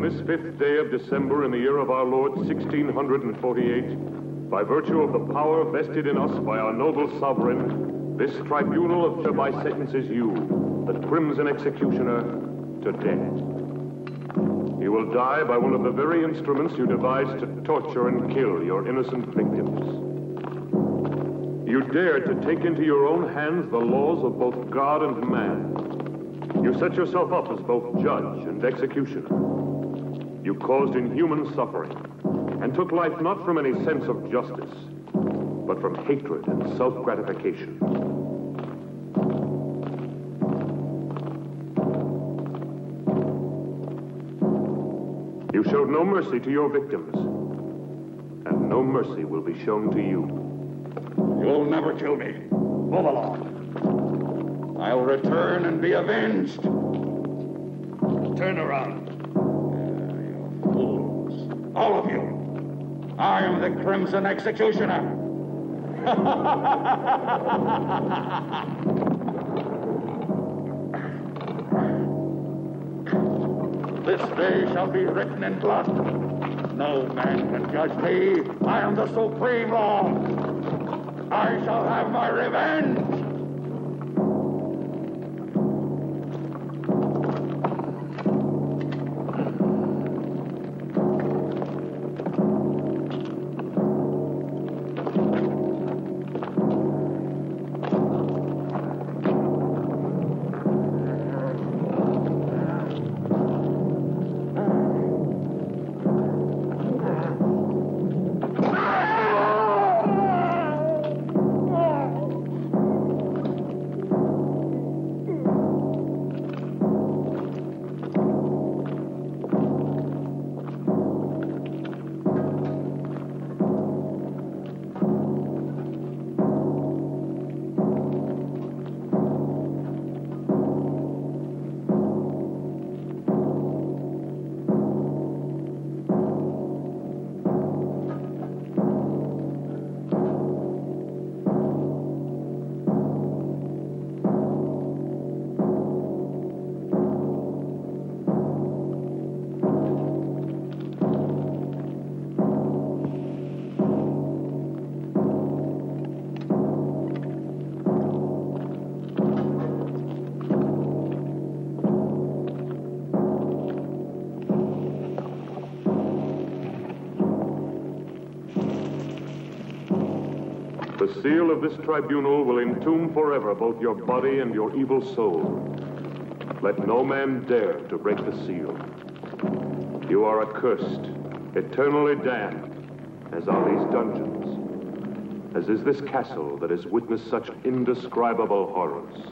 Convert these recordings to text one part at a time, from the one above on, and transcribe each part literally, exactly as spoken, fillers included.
On this fifth day of December in the year of our Lord, sixteen forty-eight, by virtue of the power vested in us by our noble sovereign, this tribunal of hereby sentences you, the Crimson Executioner, to death. You will die by one of the very instruments you devised to torture and kill your innocent victims. You dared to take into your own hands the laws of both God and man. You set yourself up as both judge and executioner. You caused inhuman suffering and took life not from any sense of justice, but from hatred and self-gratification. You showed no mercy to your victims, and no mercy will be shown to you. You'll never kill me. Move along. I'll return and be avenged. Turn around. All of you, I am the Crimson Executioner. This day shall be written in blood. No man can judge me. I am the supreme law. I shall have my revenge. The seal of this tribunal will entomb forever both your body and your evil soul. Let no man dare to break the seal. You are accursed, eternally damned, as are these dungeons, as is this castle that has witnessed such indescribable horrors.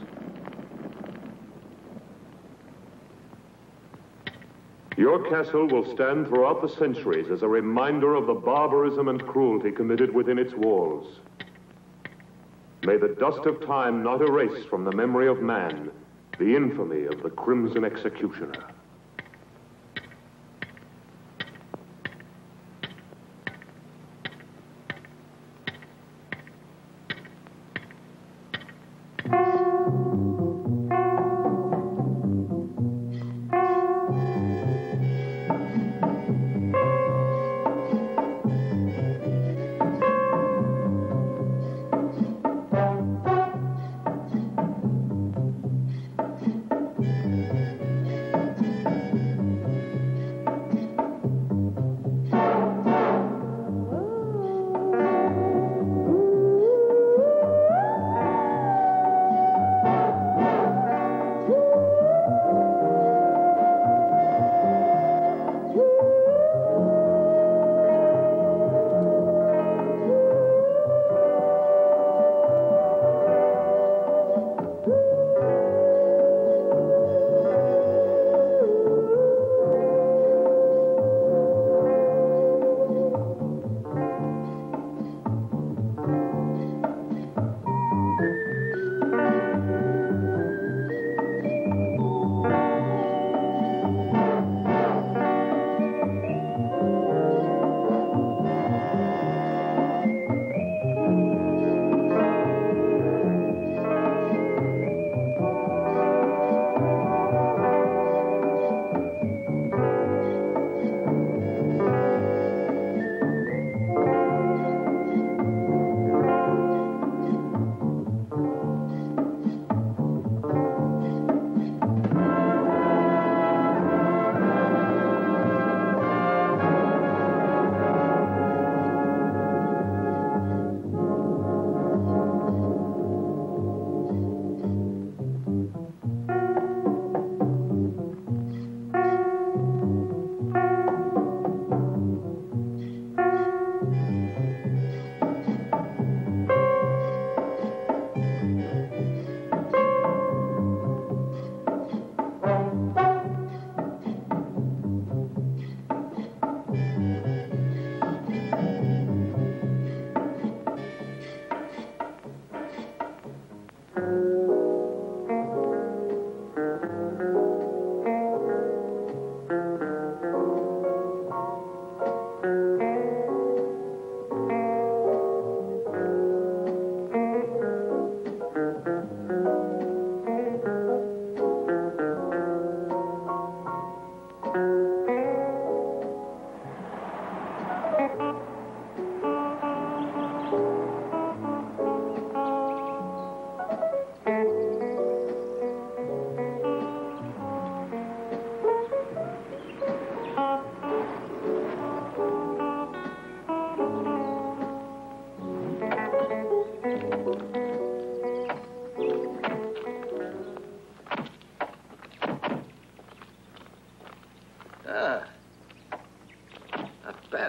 Your castle will stand throughout the centuries as a reminder of the barbarism and cruelty committed within its walls. May the dust of time not erase from the memory of man the infamy of the Crimson Executioner.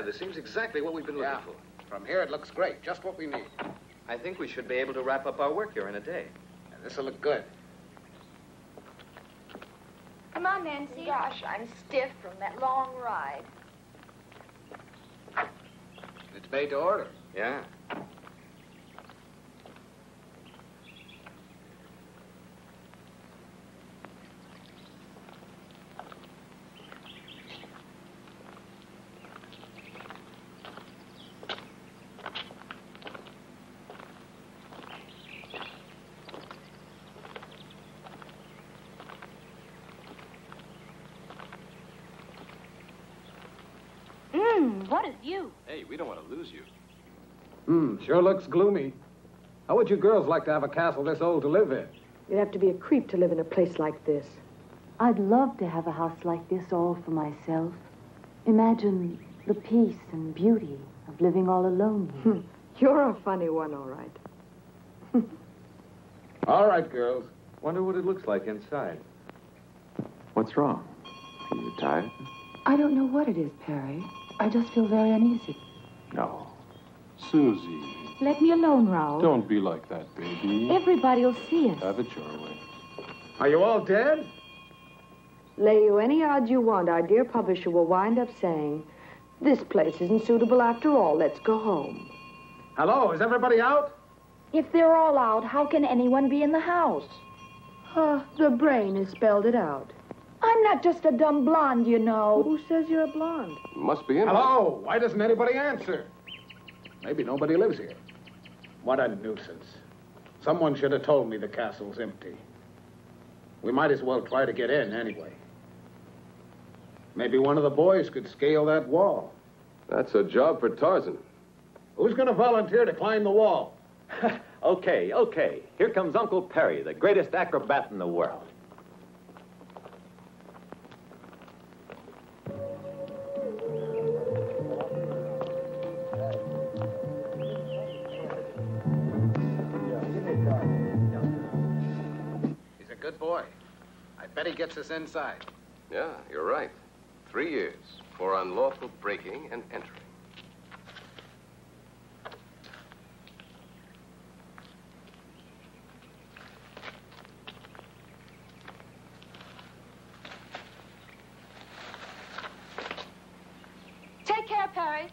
glad. This seems exactly what we've been looking yeah. for. From here, it looks great. Just what we need. I think we should be able to wrap up our work here in a day. Yeah, this'll look good. Come on, Nancy. Gosh, I'm stiff from that long ride. It's made to order. Yeah. What a view. Hey, we don't want to lose you. Hmm, sure looks gloomy. How would you girls like to have a castle this old to live in? You'd have to be a creep to live in a place like this. I'd love to have a house like this all for myself. Imagine the peace and beauty of living all alone here. You're a funny one, all right. All right, girls. Wonder what it looks like inside. What's wrong? Are you tired? I don't know what it is, Perry. I just feel very uneasy. No. Susie. Let me alone, Raoul. Don't be like that, baby. Everybody will see us. Have it your way. Are you all dead? Lay you any odds you want, our dear publisher will wind up saying, this place isn't suitable after all. Let's go home. Hello, is everybody out? If they're all out, how can anyone be in the house? Uh, the brain has spelled it out. I'm not just a dumb blonde, you know. Who says you're a blonde? Must be in. Hello? Why doesn't anybody answer? Maybe nobody lives here. What a nuisance. Someone should have told me the castle's empty. We might as well try to get in anyway. Maybe one of the boys could scale that wall. That's a job for Tarzan. Who's going to volunteer to climb the wall? Okay, okay. Here comes Uncle Perry, the greatest acrobat in the world. Good boy. I bet he gets us inside. Yeah, you're right. Three years for unlawful breaking and entering. Take care, Perry.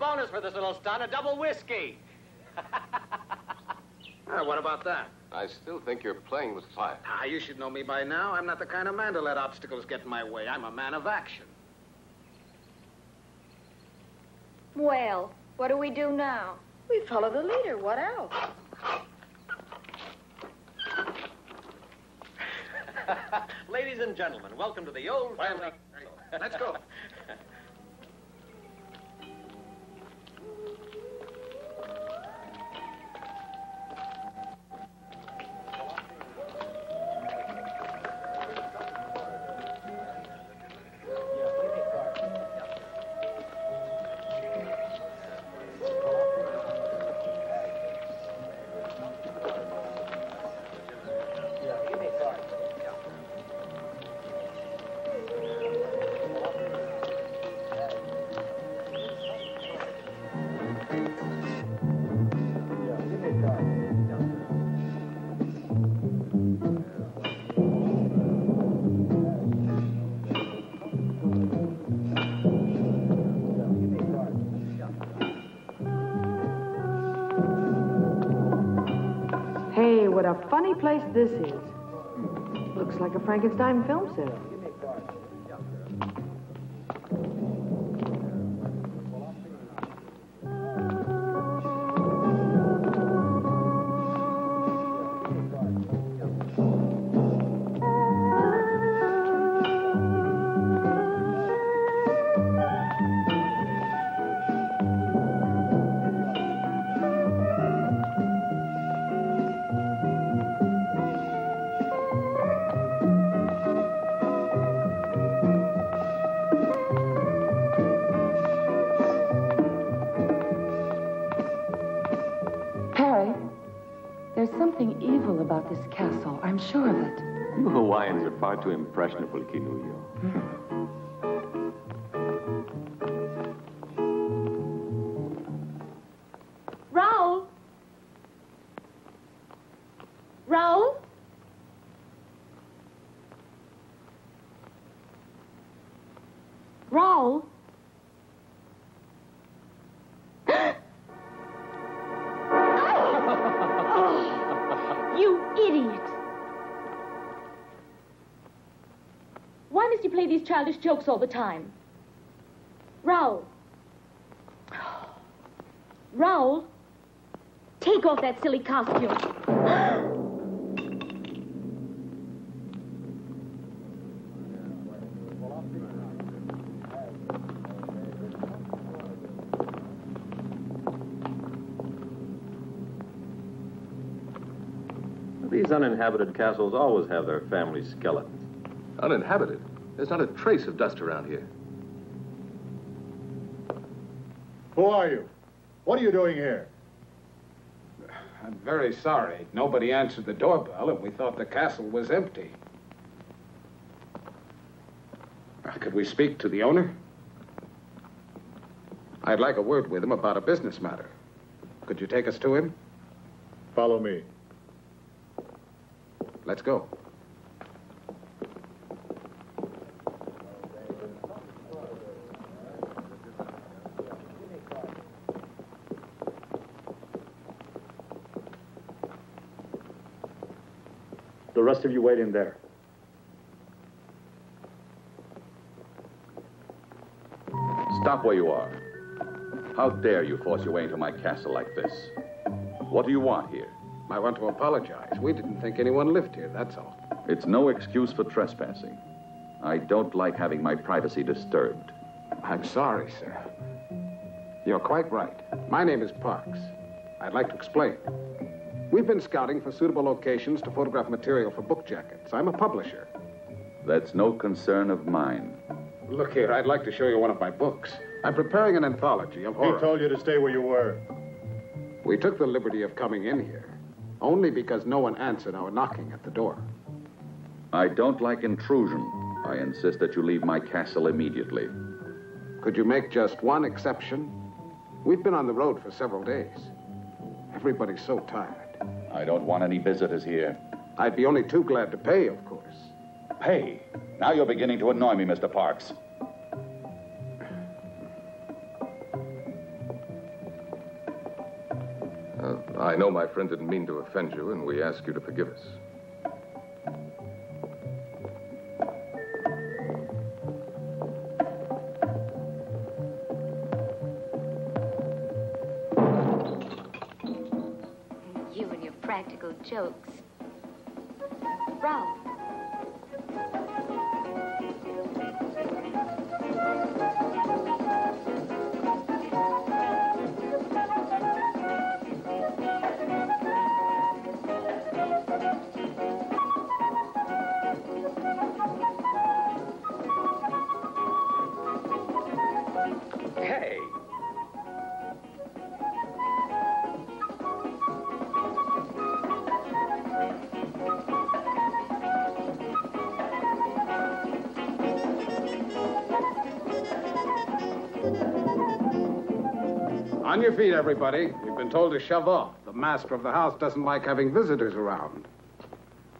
Bonus for this little stunt, a double whiskey. uh, what about that? I still think you're playing with fire. Ah, you should know me by now. I'm not the kind of man to let obstacles get in my way. I'm a man of action. Well, what do we do now? We follow the leader. What else? Ladies and gentlemen, welcome to the old family. Let's go. What a funny place this is. Looks like a Frankenstein film set. You Hawaiians are far too impressionable, Kinuyo. Raul! Raul? Raul? You play these childish jokes all the time. Raul. Raul, take off that silly costume. These uninhabited castles always have their family skeletons. Uninhabited? There's not a trace of dust around here. Who are you? What are you doing here? I'm very sorry. Nobody answered the doorbell, and we thought the castle was empty. Could we speak to the owner? I'd like a word with him about a business matter. Could you take us to him? Follow me. Let's go. The rest of you wait in there. Stop where you are. How dare you force your way into my castle like this? What do you want here? I want to apologize. We didn't think anyone lived here, that's all. It's no excuse for trespassing. I don't like having my privacy disturbed. I'm sorry, sir. You're quite right. My name is Parks. I'd like to explain. We've been scouting for suitable locations to photograph material for book jackets. I'm a publisher. That's no concern of mine. Look here, I'd like to show you one of my books. I'm preparing an anthology of horror. He told you to stay where you were. We took the liberty of coming in here, only because no one answered our knocking at the door. I don't like intrusion. I insist that you leave my castle immediately. Could you make just one exception? We've been on the road for several days. Everybody's so tired. I don't want any visitors here. I'd be only too glad to pay, of course. Pay? Now you're beginning to annoy me, Mister Parks. Uh, I know my friend didn't mean to offend you, and we ask you to forgive us. Practical jokes. Ralph. On your feet, everybody. You've been told to shove off. The master of the house doesn't like having visitors around.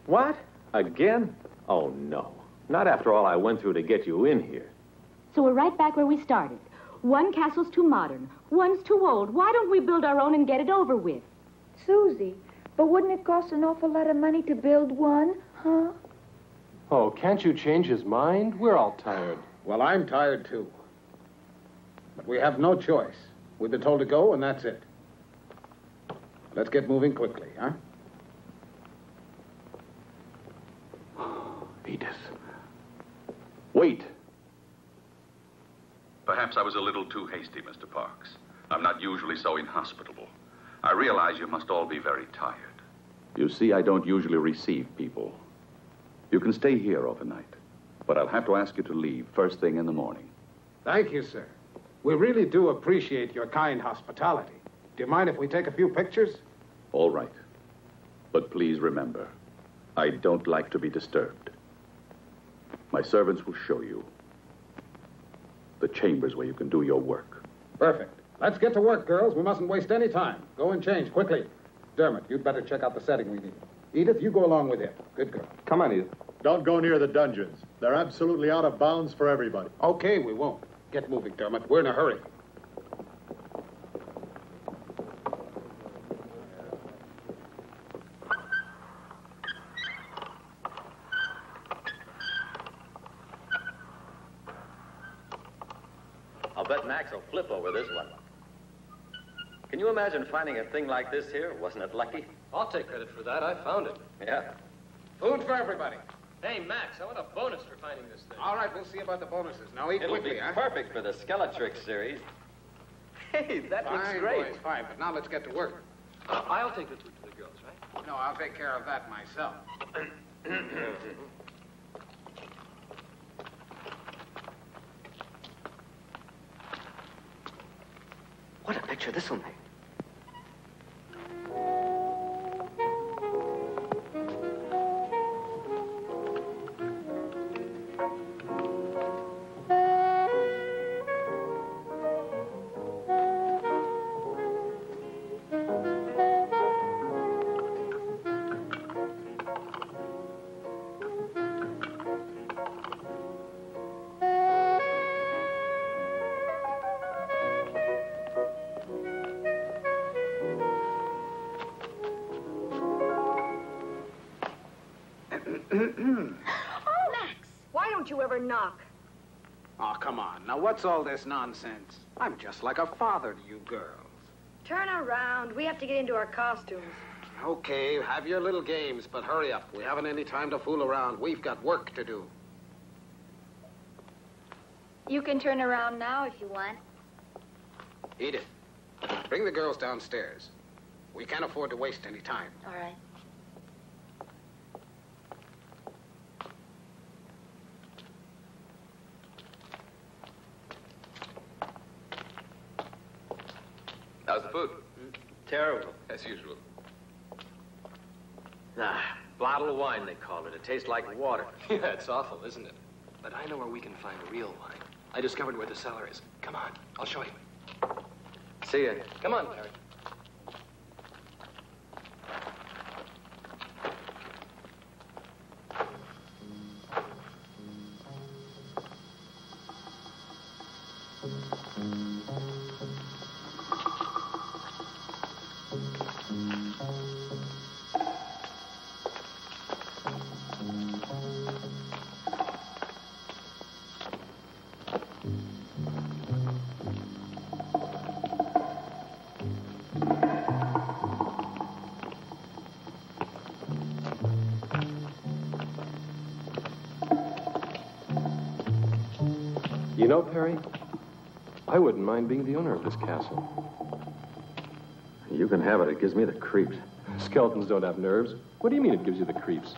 What? Again? Oh, no. Not after all I went through to get you in here. So we're right back where we started. One castle's too modern. One's too old. Why don't we build our own and get it over with? Susie, but wouldn't it cost an awful lot of money to build one, huh? Oh, can't you change his mind? We're all tired. Well, I'm tired, too. But we have no choice. We've been told to go, and that's it. Let's get moving quickly, huh? Edith. Wait. Perhaps I was a little too hasty, Mister Parks. I'm not usually so inhospitable. I realize you must all be very tired. You see, I don't usually receive people. You can stay here overnight, but I'll have to ask you to leave first thing in the morning. Thank you, sir. We really do appreciate your kind hospitality. Do you mind if we take a few pictures? All right. But please remember, I don't like to be disturbed. My servants will show you the chambers where you can do your work. Perfect. Let's get to work, girls. We mustn't waste any time. Go and change, quickly. Dermot, you'd better check out the setting we need. Edith, you go along with him. Good girl. Come on, Edith. Don't go near the dungeons. They're absolutely out of bounds for everybody. Okay, we won't. Get moving, Dermot. We're in a hurry. I'll bet Max will flip over this one. Can you imagine finding a thing like this here? Wasn't it lucky? I'll take credit for that. I found it. Yeah. Food for everybody. Hey, Max, I want a bonus for finding this thing. All right, we'll see about the bonuses. Now eat quickly, huh? It'll be perfect for the Skeletrix series. Hey, that looks great. Boys, fine, but now let's get to work. Uh, I'll take the food to the girls, right? No, I'll take care of that myself. What a picture this will make. Knock. Oh, come on. Now, what's all this nonsense? I'm just like a father to you girls. Turn around. We have to get into our costumes. Okay, have your little games, but hurry up. We haven't any time to fool around. We've got work to do. You can turn around now if you want. Edith, bring the girls downstairs. We can't afford to waste any time. All right. How's the food? Mm. Terrible. As usual. Nah, bottle of wine, they call it. It tastes like, like water. water. Yeah, it's awful, isn't it? But I know where we can find real wine. I discovered where the cellar is. Come on, I'll show you. See ya. Come on, Harry. You know, Perry, I wouldn't mind being the owner of this castle. You can have it. It gives me the creeps. Skeletons don't have nerves. What do you mean it gives you the creeps?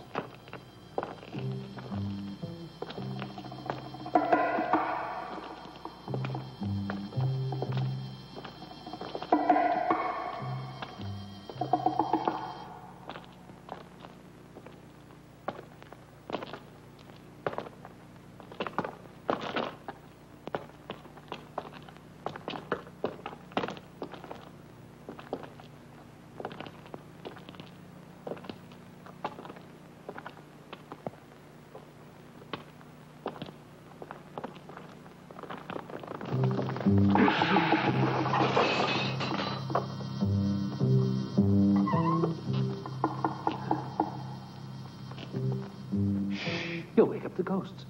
You'll wake up the ghosts.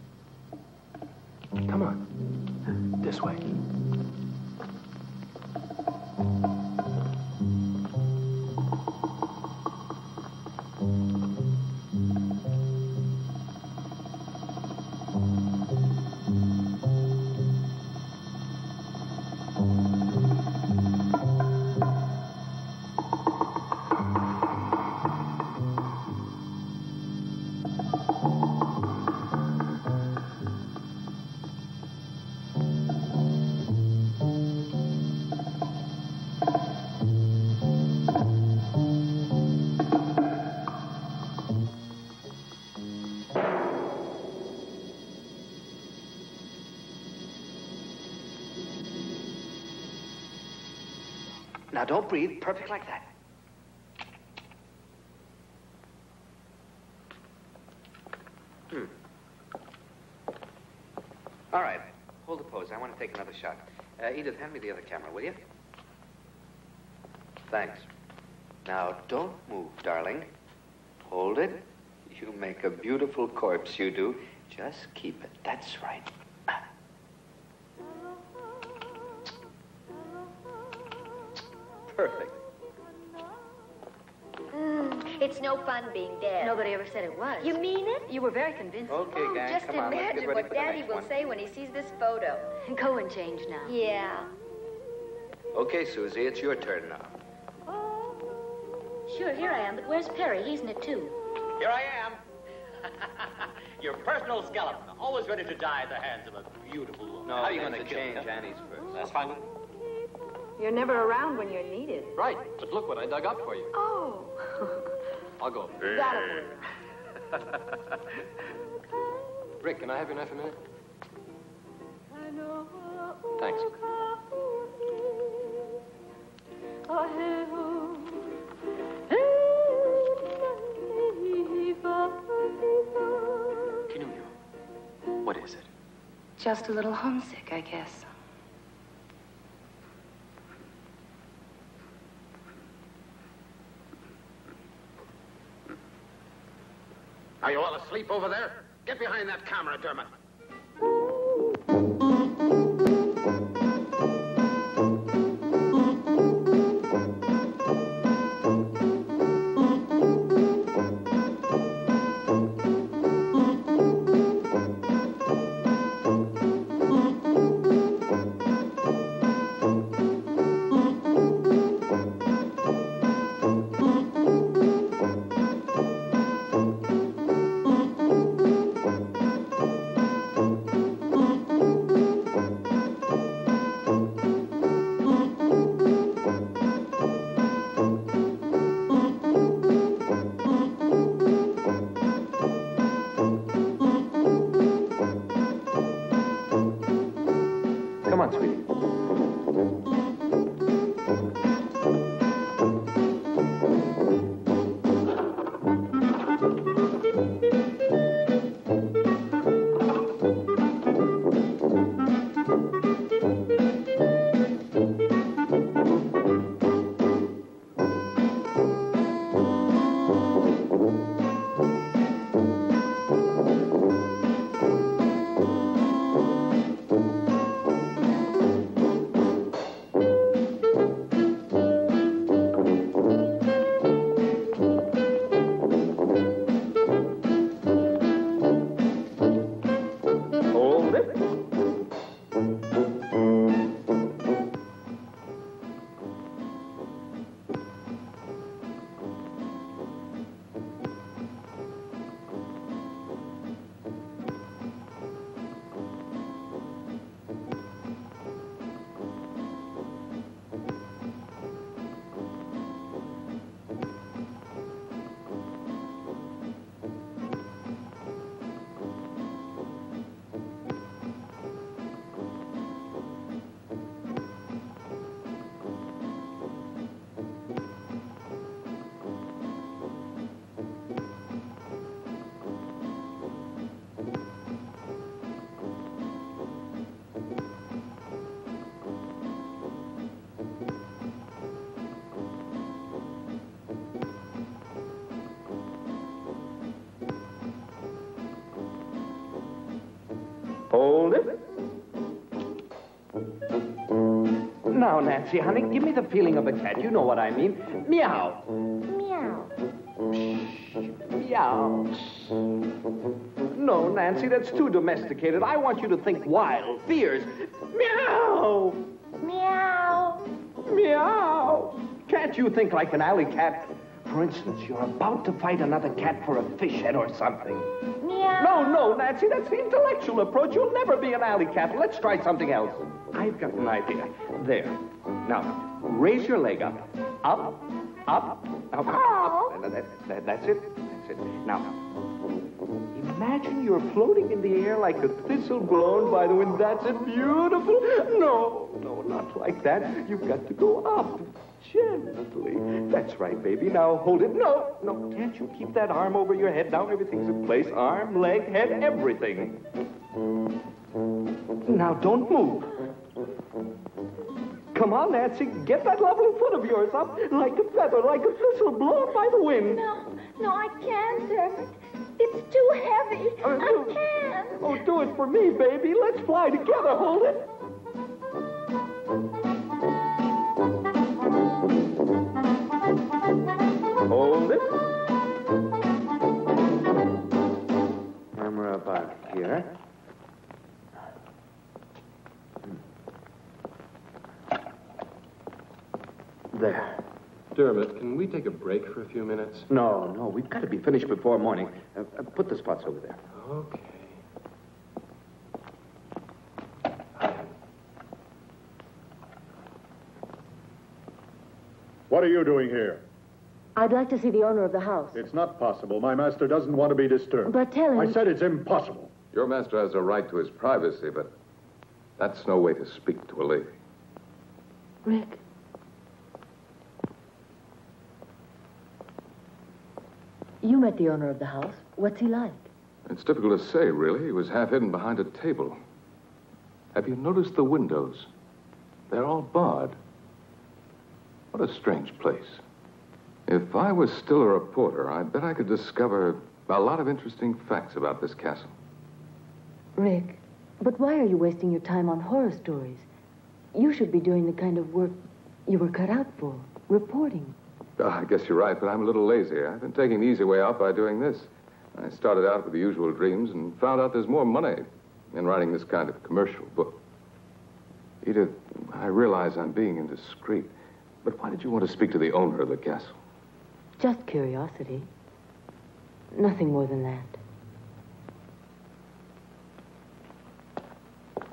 Come on, this way. Now don't breathe. Perfect like that. Hmm. All right. Hold the pose. I want to take another shot. Uh, Edith, hand me the other camera, will you? Thanks. Now, don't move, darling. Hold it. You make a beautiful corpse, you do. Just keep it. That's right. Perfect. Mm, it's no fun being dead. Nobody ever said it was. You mean it? You were very convincing. Okay, oh, gang, just come on, imagine what Daddy will one. say when he sees this photo. Go and change now. Yeah. Okay, Susie, it's your turn now. Sure, here I am, but where's Perry? He's in it, too. Here I am. Your personal skeleton, always ready to die at the hands of a beautiful woman. No, how are you going to change him? Annie's first. That's fine. You're never around when you're needed. Right, but look what I dug up for you. Oh. I'll go. That'll work. Rick, can I have your knife a minute? Thanks. What is it? Just a little homesick, I guess. Are you all asleep over there? Get behind that camera, Dermot. Hold it. Now, Nancy, honey, give me the feeling of a cat. You know what I mean. Meow. Meow. Meow. No, Nancy, that's too domesticated. I want you to think wild, fierce. Meow. Meow. Meow. Can't you think like an alley cat? For instance, you're about to fight another cat for a fish head or something. Meow. No, no, Nancy, that's the intellectual approach. You'll never be an alley cat. Let's try something else. I've got an idea. There. Now, raise your leg up. Up, up, up, oh. up. That, that, that's it. That's it. Now, imagine you're floating in the air like a thistle blown by the wind. That's it. Beautiful. No, no, not like that. You've got to go up. Gently. That's right, baby. Now hold it. No, no, can't you keep that arm over your head? Now everything's in place. Arm, leg, head, everything. Now don't move. Come on, Nancy. Get that lovely foot of yours up like a feather, like a thistle blown by the wind. No, no, I can't, Sergeant. It's too heavy. Uh, I can't. Oh, do it for me, baby. Let's fly together. Hold it. Hold it. And we're about here. There. Dermot, can we take a break for a few minutes? No, no, we've got to be finished before morning. Uh, uh, put the spots over there. Okay. What are you doing here? I'd like to see the owner of the house. It's not possible. My master doesn't want to be disturbed. But tell him... I said it's impossible. Your master has a right to his privacy, but that's no way to speak to a lady. Rick... You met the owner of the house. What's he like? It's difficult to say, really. He was half hidden behind a table. Have you noticed the windows? They're all barred. What a strange place. If I was still a reporter, I bet I could discover a lot of interesting facts about this castle. Rick, but why are you wasting your time on horror stories? You should be doing the kind of work you were cut out for, reporting. Oh, I guess you're right, but I'm a little lazy. I've been taking the easy way out by doing this. I started out with the usual dreams and found out there's more money in writing this kind of commercial book. Edith, I realize I'm being indiscreet, but why did you want to speak to the owner of the castle? Just curiosity. Nothing more than that.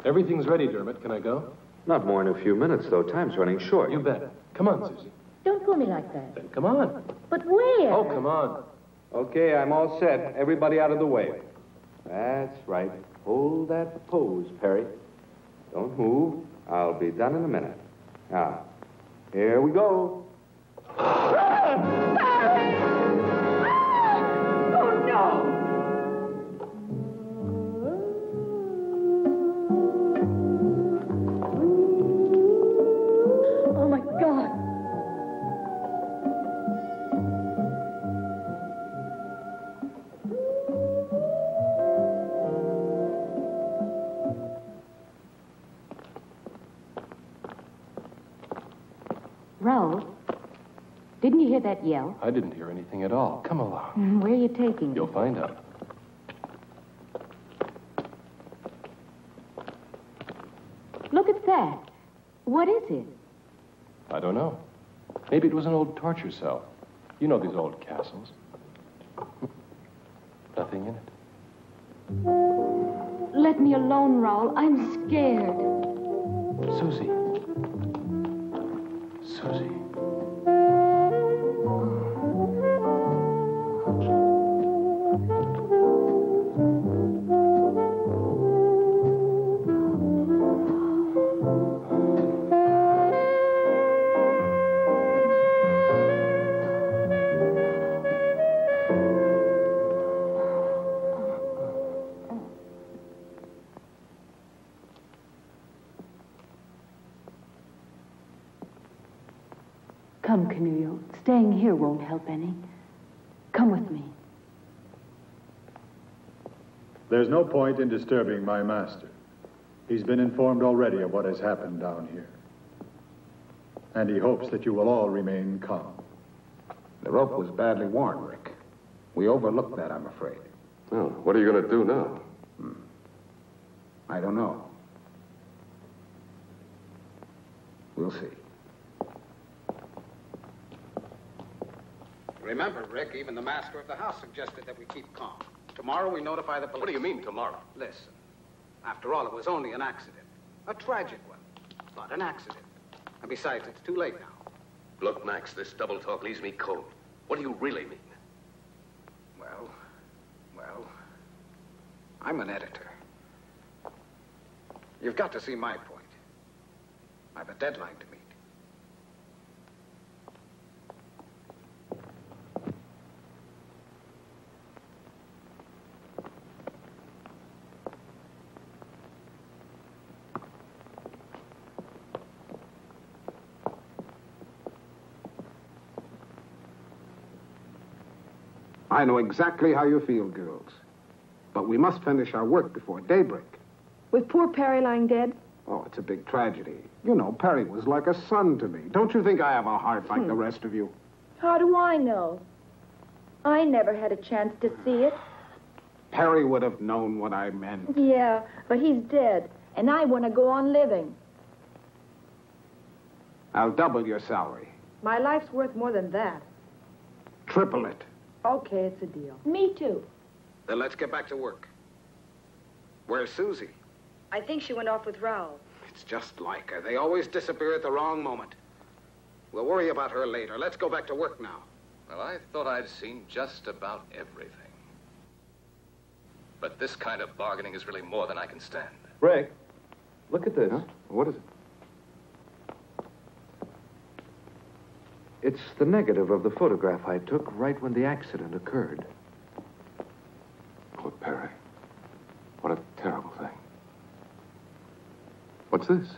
Everything's ready, Dermot. Can I go? Not more than a few minutes, though. Time's running short. You bet. Come on, Susie. Don't call me like that. Then come on. But where? Oh, come on. Okay, I'm all set. Everybody out of the way. That's right. Hold that pose, Perry. Don't move. I'll be done in a minute. Now, here we go. Oh, no! Didn't you hear that yell? I didn't hear anything at all. Come along. Where are you taking me? You'll find out. Look at that. What is it? I don't know. Maybe it was an old torture cell. You know these old castles. Nothing in it. Let me alone, Raoul. I'm scared. Susie. Susie. Come, Canuyo. Staying here won't help any. Come with me. There's no point in disturbing my master. He's been informed already of what has happened down here. And he hopes that you will all remain calm. The rope was badly worn, Rick. We overlooked that, I'm afraid. Well, what are you going to do now? Hmm. I don't know. We'll see. Remember, Rick, even the master of the house suggested that we keep calm. Tomorrow we notify the police. What do you mean, tomorrow? Listen, after all, it was only an accident. A tragic one, but an accident. And besides, it's too late now. Look, Max, this double talk leaves me cold. What do you really mean? Well, well, I'm an editor. You've got to see my point. I've a deadline to meet. I know exactly how you feel, girls. But we must finish our work before daybreak. With poor Perry lying dead? Oh, it's a big tragedy. You know, Perry was like a son to me. Don't you think I have a heart like hmm. the rest of you? How do I know? I never had a chance to see it. Perry would have known what I meant. Yeah, but he's dead, and I want to go on living. I'll double your salary. My life's worth more than that. Triple it. Okay, it's a deal. Me too. Then let's get back to work. Where's Susie? I think she went off with Raoul. It's just like her. They always disappear at the wrong moment. We'll worry about her later. Let's go back to work now. Well, I thought I'd seen just about everything. But this kind of bargaining is really more than I can stand. Rick, look at this. Huh? What is it? It's the negative of the photograph I took right when the accident occurred. Poor Perry. What a terrible thing. What's this?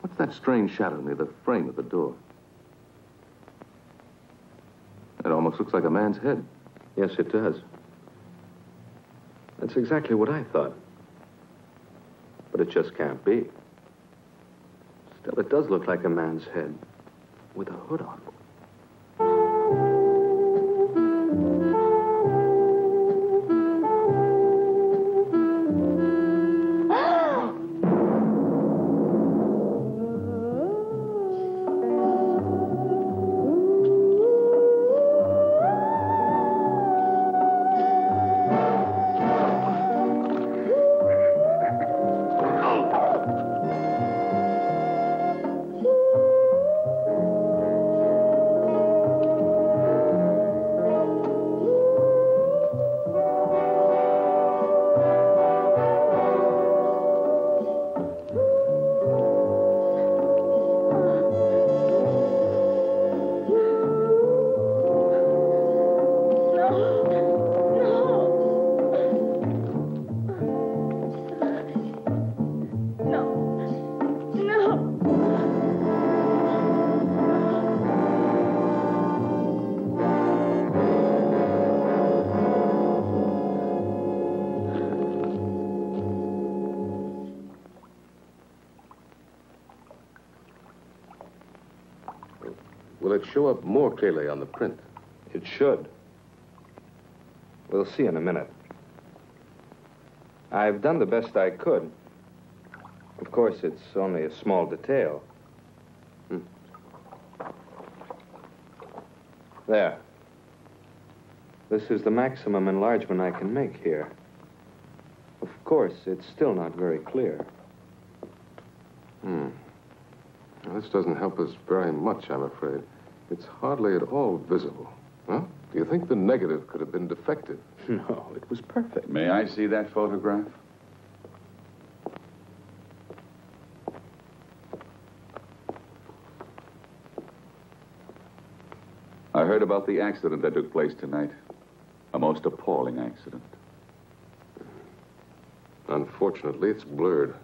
What's that strange shadow near the frame of the door? It almost looks like a man's head. Yes, it does. That's exactly what I thought. But it just can't be. Still, it does look like a man's head with a hood on. Show up more clearly on the print. It should. We'll see in a minute. I've done the best I could. Of course, it's only a small detail. Hmm. There. This is the maximum enlargement I can make here. Of course, it's still not very clear. Hmm. Well, this doesn't help us very much, I'm afraid. It's hardly at all visible. Huh? Do you think the negative could have been defective? No, it was perfect. May I see that photograph? I heard about the accident that took place tonight. A most appalling accident. Unfortunately, it's blurred.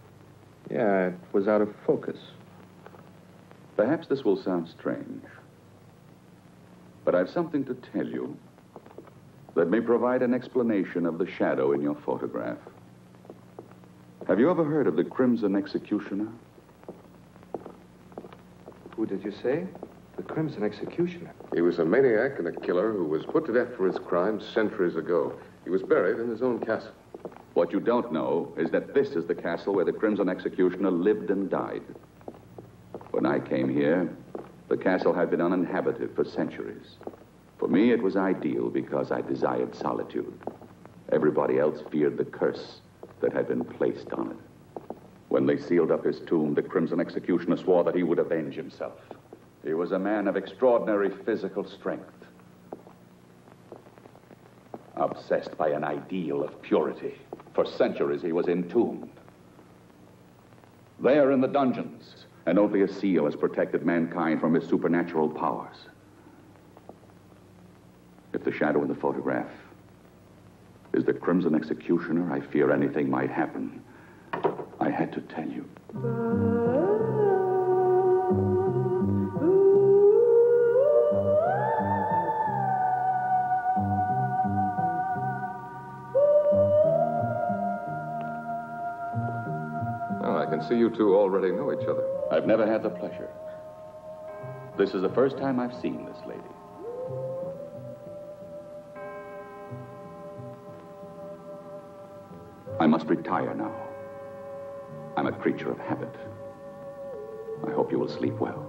Yeah, it was out of focus. Perhaps this will sound strange, but I've something to tell you that may provide an explanation of the shadow in your photograph. Have you ever heard of the Crimson Executioner? Who did you say? The Crimson Executioner? He was a maniac and a killer who was put to death for his crimes centuries ago. He was buried in his own castle. What you don't know is that this is the castle where the Crimson Executioner lived and died. When I came here, the castle had been uninhabited for centuries. For me, it was ideal because I desired solitude. Everybody else feared the curse that had been placed on it. When they sealed up his tomb, the Crimson Executioner swore that he would avenge himself. He was a man of extraordinary physical strength, obsessed by an ideal of purity. For centuries, he was entombed. There in the dungeons, and only a seal has protected mankind from his supernatural powers. If the shadow in the photograph is the Crimson Executioner, I fear anything might happen. I had to tell you. Well, I can see you two already know each other. I've never had the pleasure. This is the first time I've seen this lady. I must retire now. I'm a creature of habit. I hope you will sleep well.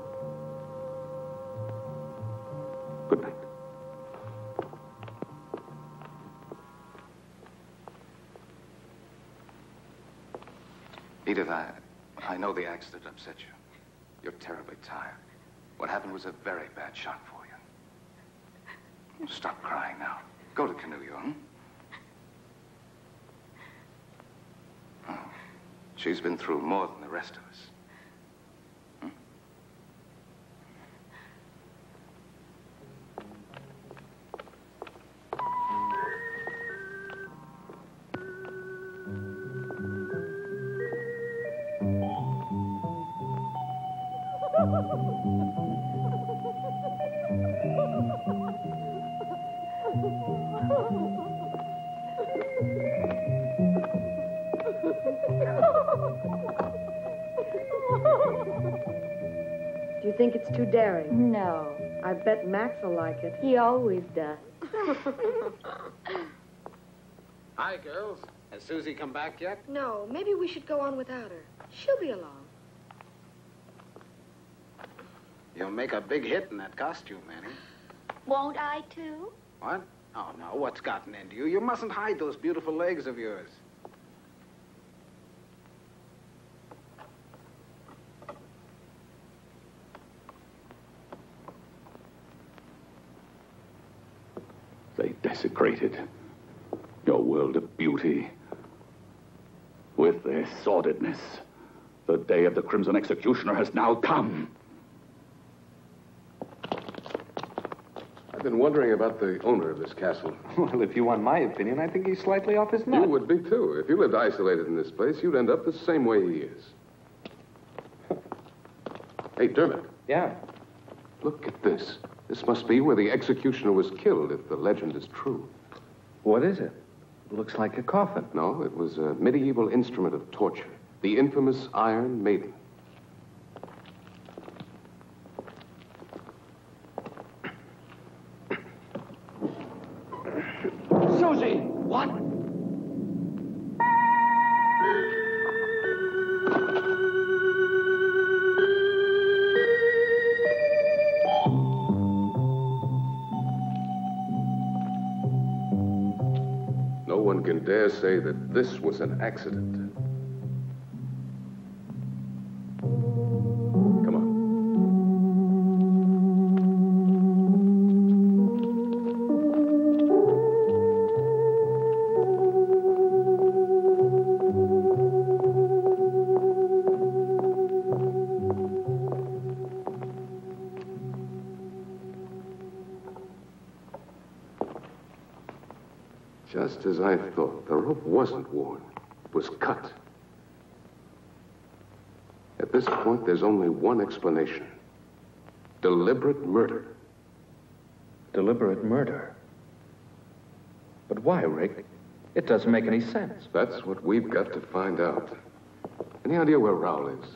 Good night. Edith, I, I know the accident upset you. You're terribly tired. What happened was a very bad shock for you. Stop crying now. Go to Canoe, hmm? Oh, she's been through more than the rest of us. Do you think it's too daring? No. I bet Max will like it. He always does. Hi, girls. Has Susie come back yet? No. Maybe we should go on without her. She'll be along. You'll make a big hit in that costume, Annie. Won't I, too? What? Oh, no. What's gotten into you? You mustn't hide those beautiful legs of yours. Desecrated your world of beauty with their sordidness. The day of the Crimson Executioner has now come. I've been wondering about the owner of this castle. Well, if you want my opinion, I think he's slightly off his nut. You would be, too. If you lived isolated in this place, you'd end up the same way he is. Hey, Dermot. Yeah? Look at this. This must be where the executioner was killed, if the legend is true. What is it? Looks like a coffin. No, it was a medieval instrument of torture. The infamous Iron Maiden. Susie! What? Dare say that this was an accident. Come on. Just as I thought. The rope wasn't worn. It was cut. At this point, there's only one explanation. Deliberate murder. Deliberate murder? But why, Rick? It doesn't make any sense. That's what we've got to find out. Any idea where Raoul is?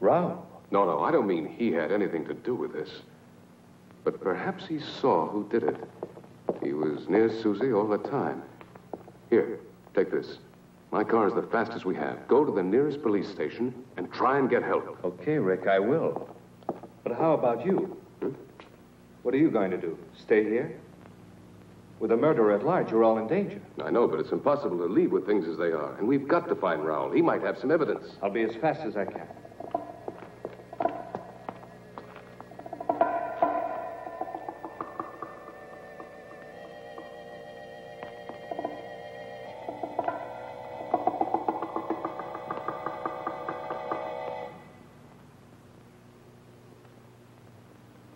Raoul? No, no, I don't mean he had anything to do with this. But perhaps he saw who did it. He was near Susie all the time. Here, take this. My car is the fastest we have. Go to the nearest police station and try and get help. Okay, Rick, I will. But how about you? Hmm? What are you going to do? Stay here? With a murderer at large, you're all in danger. I know, but it's impossible to leave with things as they are. And we've got to find Raoul. He might have some evidence. I'll be as fast as I can.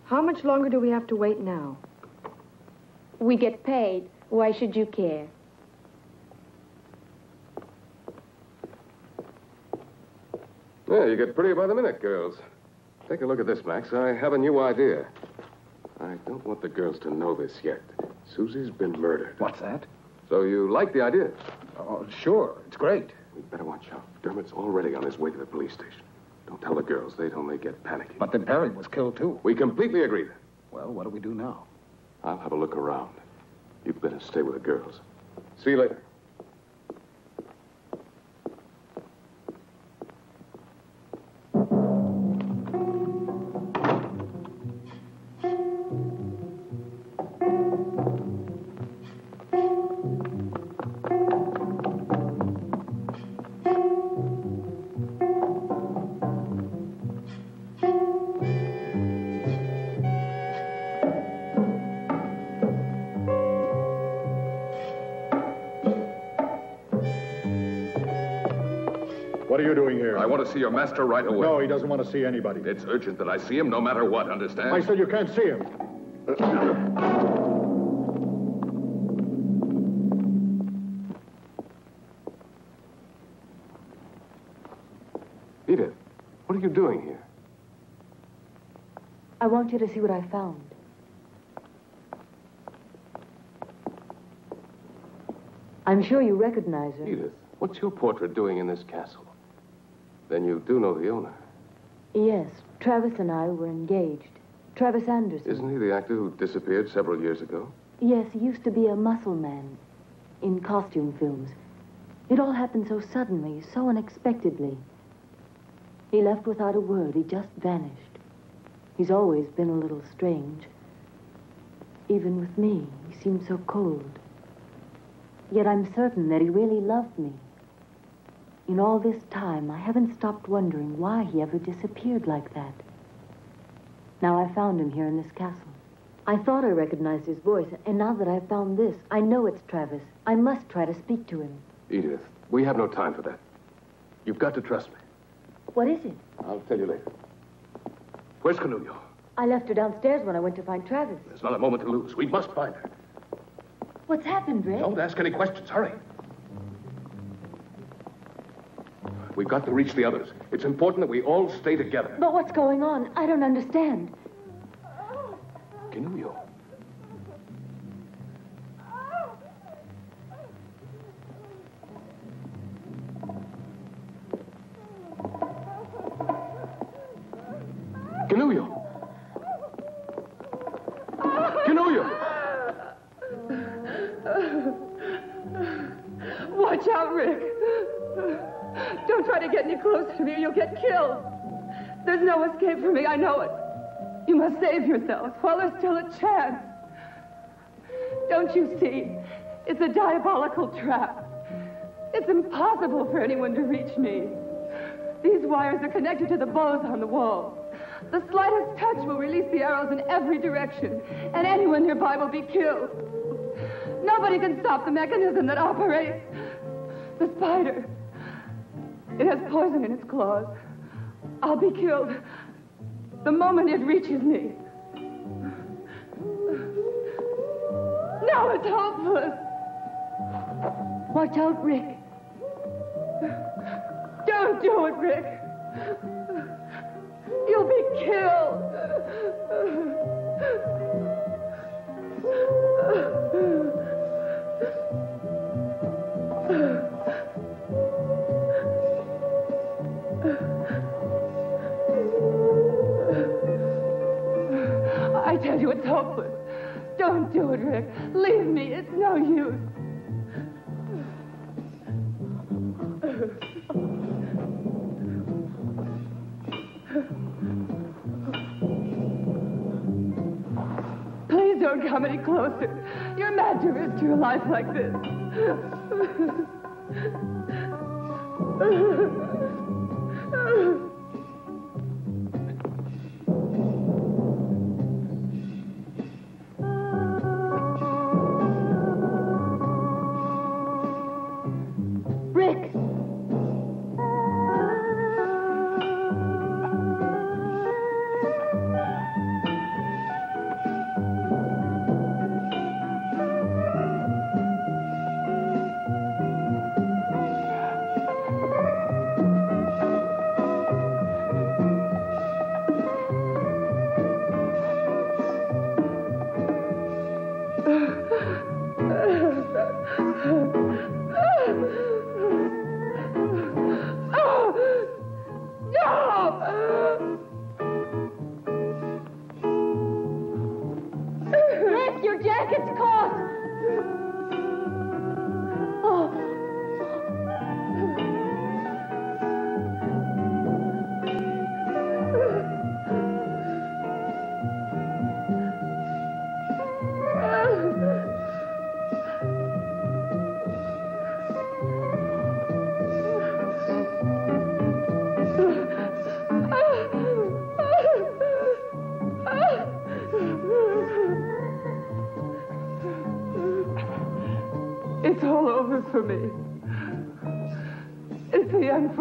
How much longer do we have to wait now? We get paid. Why should you care? Yeah, you get prettier by the minute, girls. Take a look at this, Max. I have a new idea. I don't want the girls to know this yet. Susie's been murdered. What's that? So you like the idea? Oh, sure. It's great. We'd better watch out. Don't Kermit's already on his way to the police station. Don't tell the girls. They don't, they get panicky. But then Aaron was killed, too. We completely agree then. Well, what do we do now? I'll have a look around. You'd better stay with the girls. See you later. I want to see your master right away. No, he doesn't want to see anybody. It's urgent that I see him no matter what, understand? I said you can't see him. Edith, what are you doing here? I want you to see what I found. I'm sure you recognize her. Edith, what's your portrait doing in this castle? Then you do know the owner. Yes. Travis and I were engaged. Travis Anderson. Isn't he the actor who disappeared several years ago? Yes, he used to be a muscle man in costume films. It all happened so suddenly, so unexpectedly. He left without a word. He just vanished. He's always been a little strange. Even with me, he seemed so cold. Yet I'm certain that he really loved me. In all this time, I haven't stopped wondering why he ever disappeared like that. Now I found him here in this castle. I thought I recognized his voice, and now that I've found this, I know it's Travis. I must try to speak to him. Edith, we have no time for that. You've got to trust me. What is it? I'll tell you later. Where's Canullo? I left her downstairs when I went to find Travis. There's not a moment to lose. We must find her. What's happened, Rick? Don't ask any questions. Hurry. We've got to reach the others. It's important that we all stay together. But what's going on? I don't understand. Canullo. Canullo. Canullo. Watch out, Rick. Don't try to get any closer to me or you'll get killed. There's no escape for me, I know it. You must save yourself while there's still a chance. Don't you see? It's a diabolical trap. It's impossible for anyone to reach me. These wires are connected to the bows on the wall. The slightest touch will release the arrows in every direction, and anyone nearby will be killed. Nobody can stop the mechanism that operates the spider. It has poison in its claws. I'll be killed the moment it reaches me. Now it's hopeless. Watch out, Rick. Don't do it, Rick. You'll be killed. I tell you, it's hopeless. Don't do it, Rick. Leave me. It's no use. Please don't come any closer. You're mad to risk your life like this.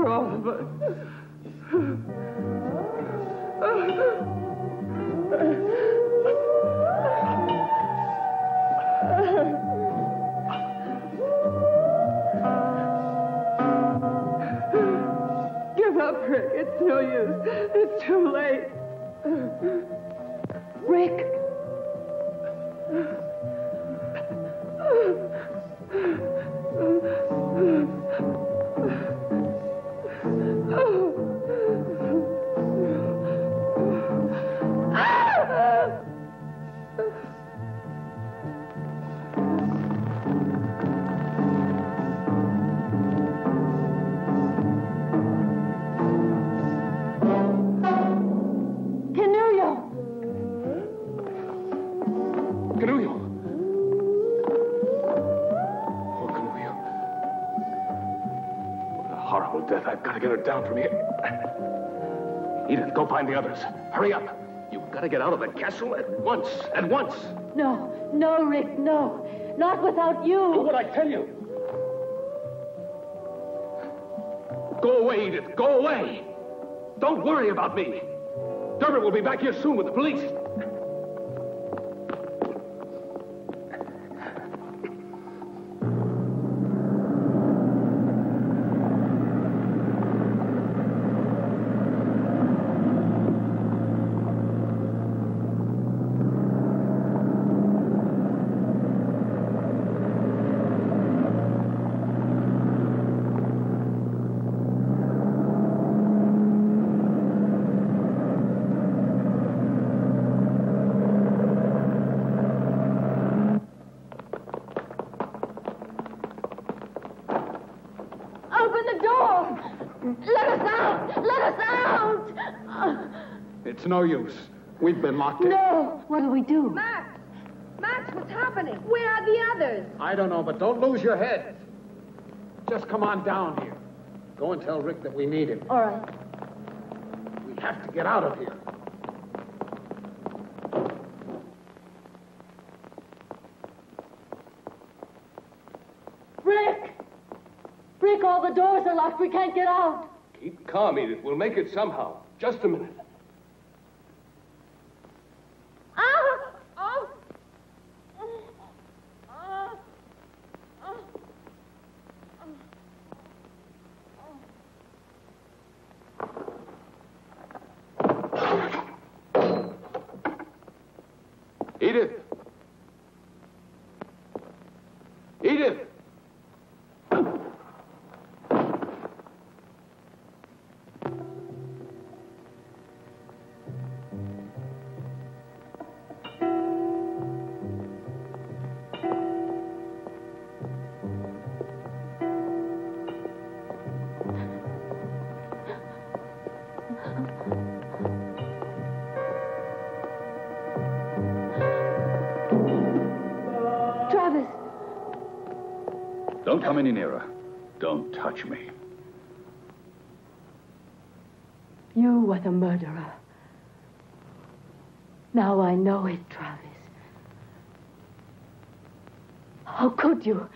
for all of us. Give up, Rick. It's no use. It's too late. Rick. I've got to get her down from here. Edith, go find the others. Hurry up. You've got to get out of the castle at once. At once. No. No, Rick, no. Not without you. Do what I tell you. Go away, Edith. Go away. Don't worry about me. Dermot will be back here soon with the police. It's no use. We've been locked in. No! What'll we do? Max! Max, what's happening? Where are the others? I don't know, but don't lose your head. Just come on down here. Go and tell Rick that we need him. All right. We have to get out of here. Rick! Rick, all the doors are locked. We can't get out. Keep calm, Edith. We'll make it somehow. Just a minute. Edith! Edith! Don't come any nearer. Don't touch me. You were the murderer. Now I know it, Travis. How could you?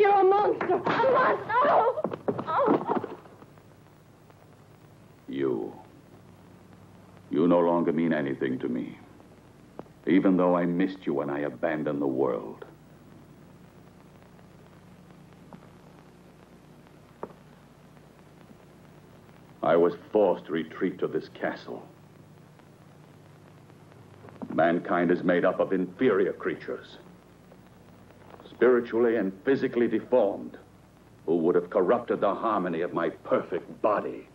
You're a monster! A monster! Oh! Oh! You. You no longer mean anything to me. Even though I missed you when I abandoned the world. I was forced to retreat to this castle. Mankind is made up of inferior creatures, spiritually and physically deformed, who would have corrupted the harmony of my perfect body.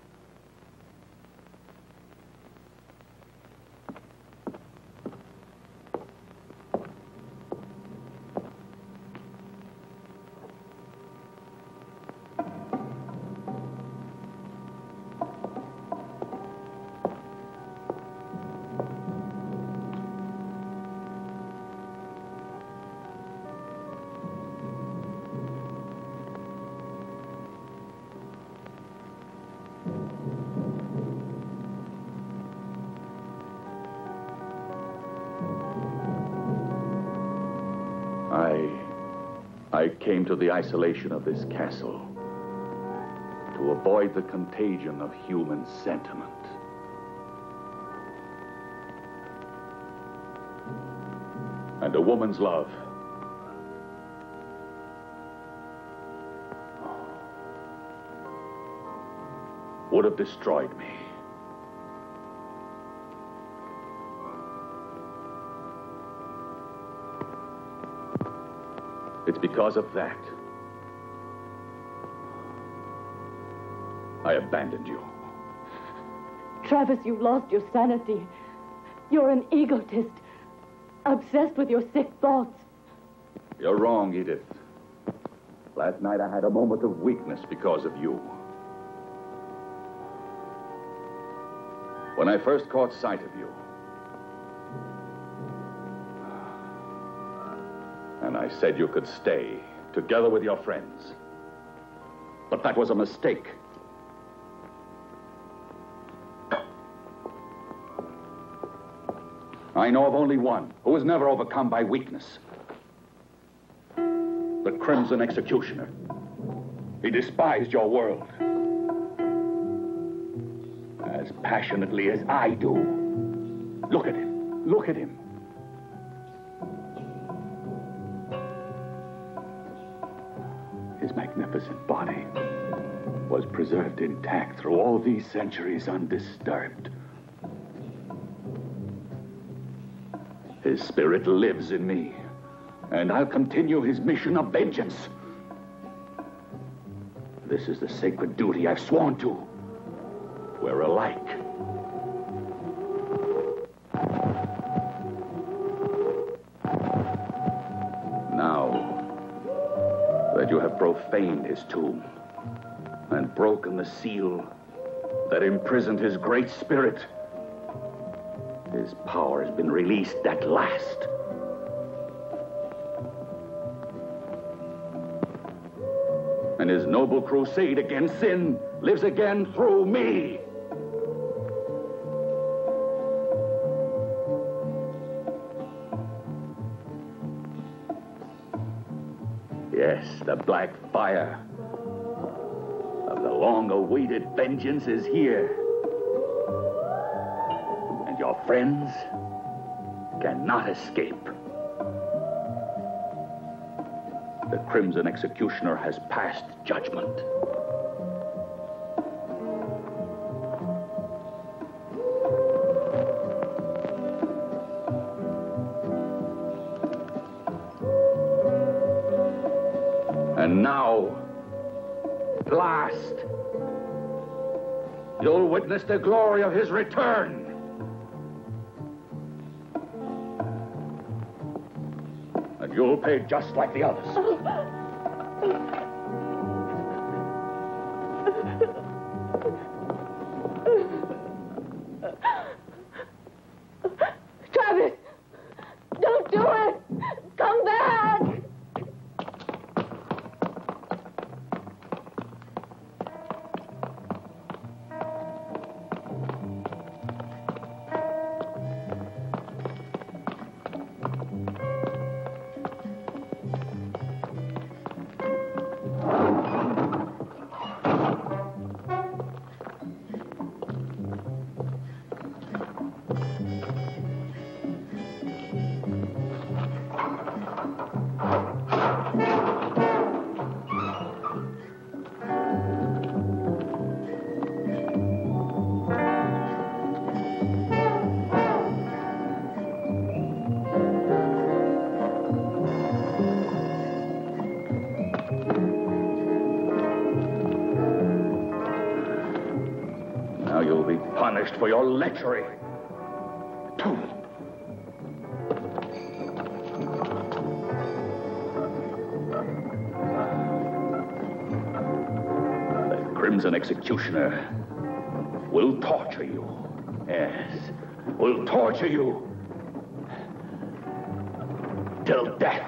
I came to the isolation of this castle to to avoid the contagion of human sentiment. And a woman's love. Would have destroyed me. It's because of that I abandoned you. Travis, you've lost your sanity. You're an egotist, obsessed with your sick thoughts. You're wrong, Edith. Last night I had a moment of weakness because of you. When I first caught sight of you, and I said you could stay together with your friends, but that was a mistake. I know of only one who was never overcome by weakness. The Crimson Executioner. He despised your world. As passionately as I do. Look at him. Look at him. His magnificent body was preserved intact through all these centuries undisturbed. His spirit lives in me, and I'll continue his mission of vengeance. This is the sacred duty I've sworn to. We're alike. Now that you have profaned his tomb and broken the seal that imprisoned his great spirit, his power has been released at last. And his noble crusade against sin lives again through me. Yes, the black fire of the long-awaited vengeance is here. And your friends cannot escape. The Crimson Executioner has passed judgment. And now, at last, you'll witness the glory of his return. And you'll pay just like the others. Travis, don't do it! Come back! You'll be punished for your lechery. The Crimson Executioner will torture you. Yes, will torture you till death.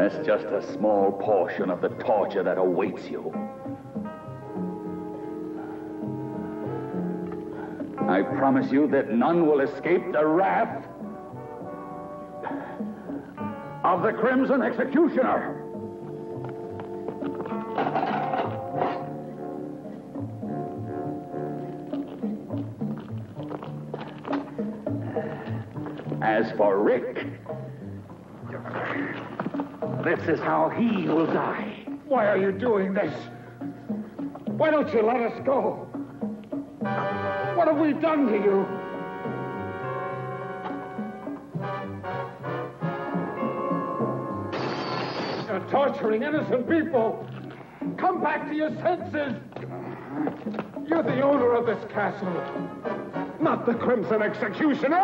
That's just a small portion of the torture that awaits you. I promise you that none will escape the wrath of the Crimson Executioner. As for Rick, this is how he will die. Why are you doing this? Why don't you let us go? What have we done to you? You're torturing innocent people. Come back to your senses. You're the owner of this castle, not the Crimson Executioner.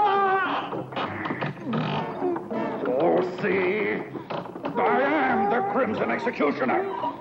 You'll see. I am the Crimson Executioner.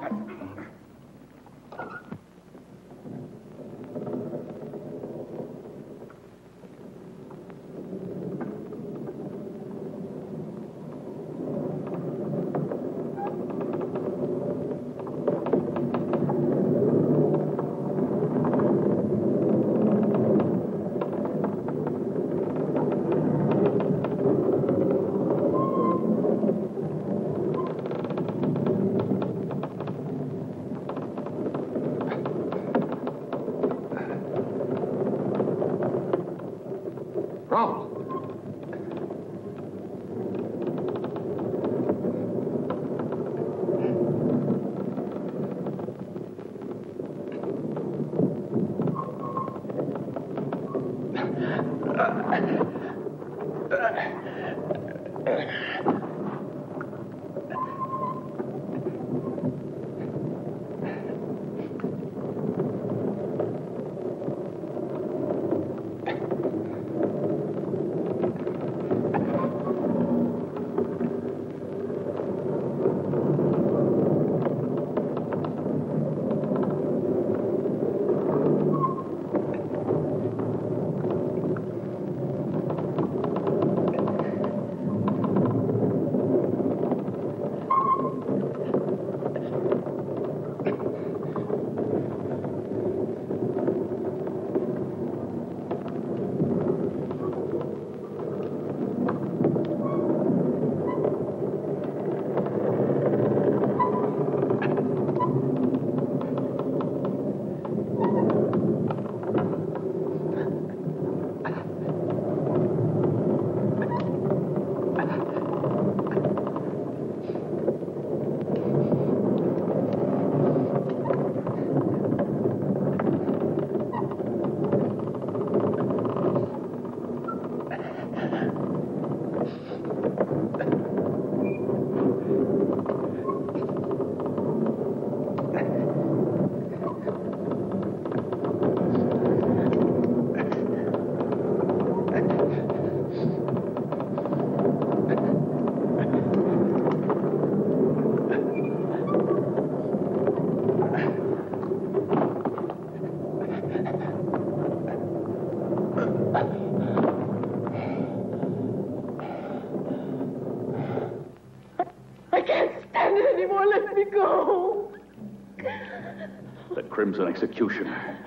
Crimson Executioner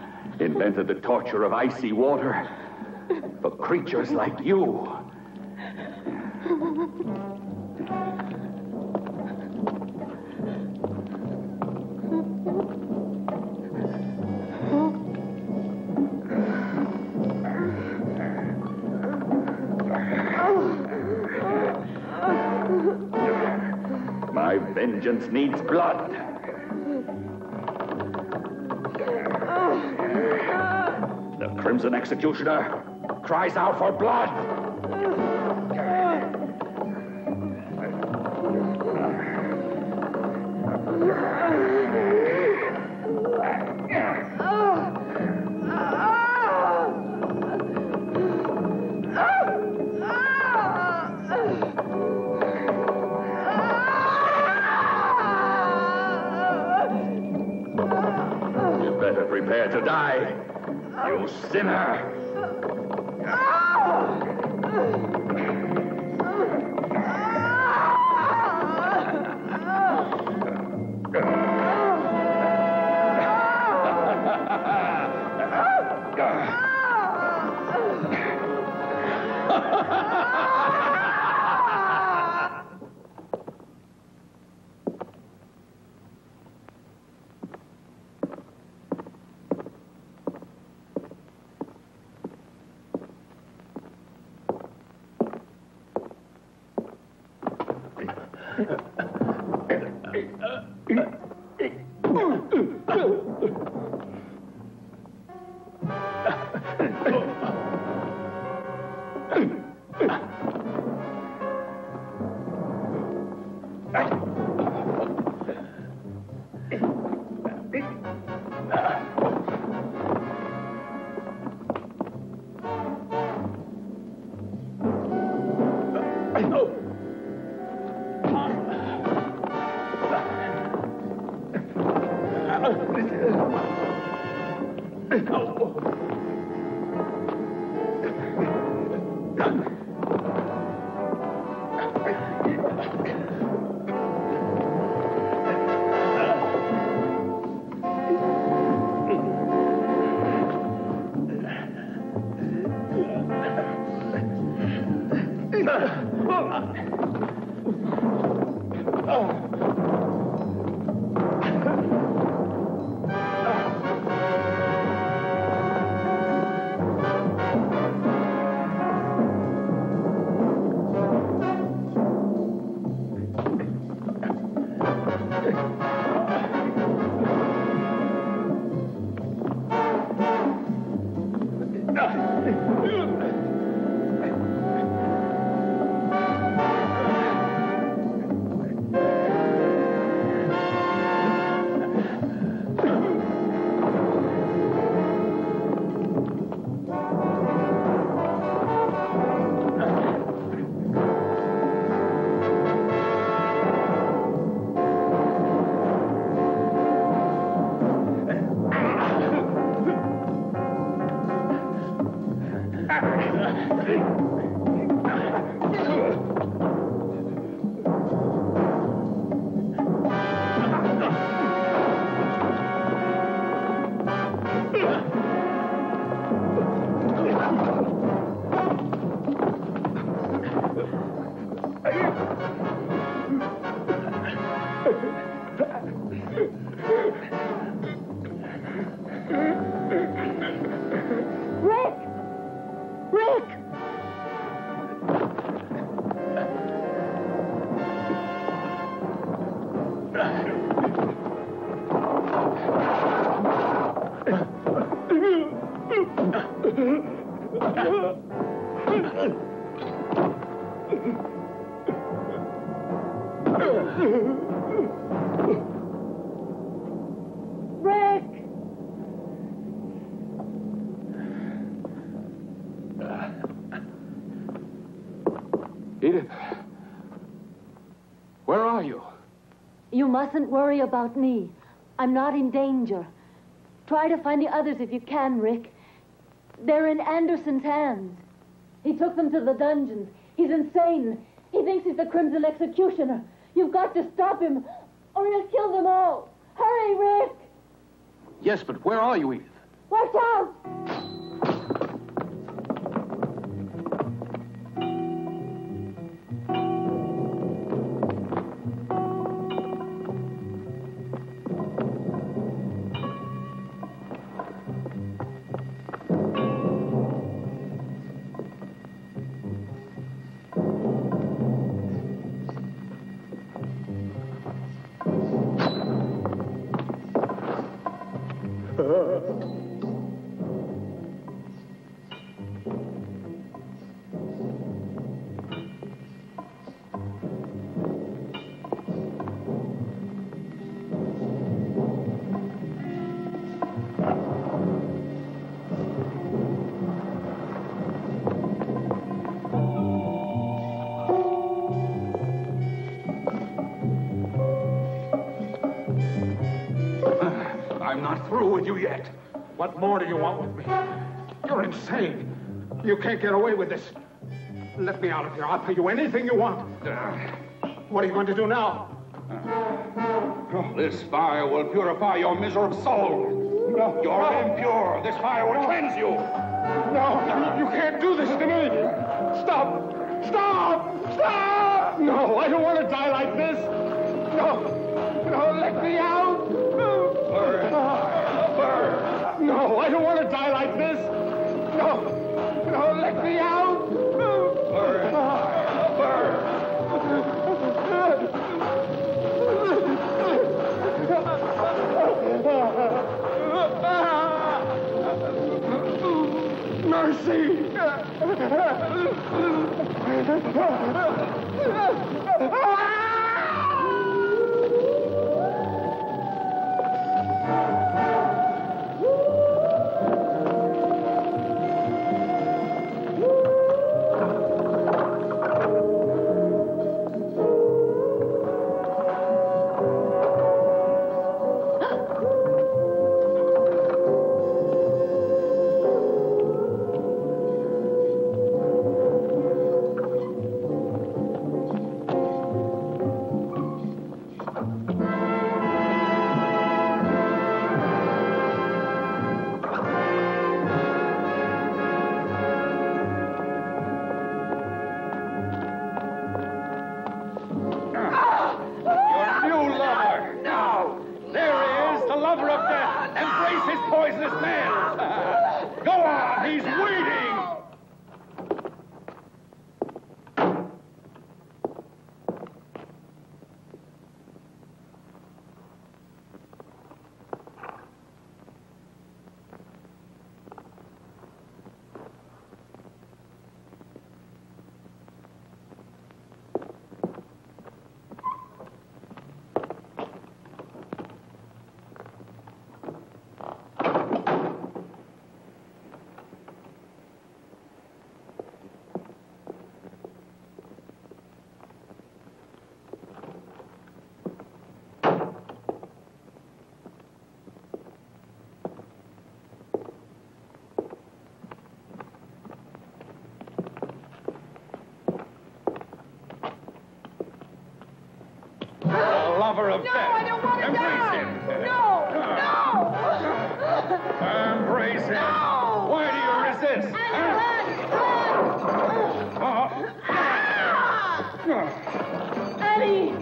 invented the torture of icy water for creatures like you. My vengeance needs blood. Crimson Executioner cries out for blood. You better prepare to die. You sinner! Mustn't worry about me. I'm not in danger. Try to find the others if you can, Rick. They're in Anderson's hands. He took them to the dungeons. He's insane. He thinks he's the Crimson Executioner. You've got to stop him, or he'll kill them all. Hurry, Rick! Yes, but where are you, Edith? Watch out! With you yet. What more do you want with me? You're insane. You can't get away with this. Let me out of here. I'll pay you anything you want. Uh, what are you going to do now? Uh, oh. This fire will purify your miserable soul. No. You're no. impure. This fire will no. cleanse you. No, you, you can't do this to me. Stop. Stop. Stop. No, I don't want to die like this. No. No, let me out. Burn. No, I don't want to die like this. No, no, let me out. Burn, burn. mercy! Lover of no, death. I don't want to die. No, no. Embrace him. No. Why do you resist? I'm hurt. Uh. Ah. Uh. Eddie.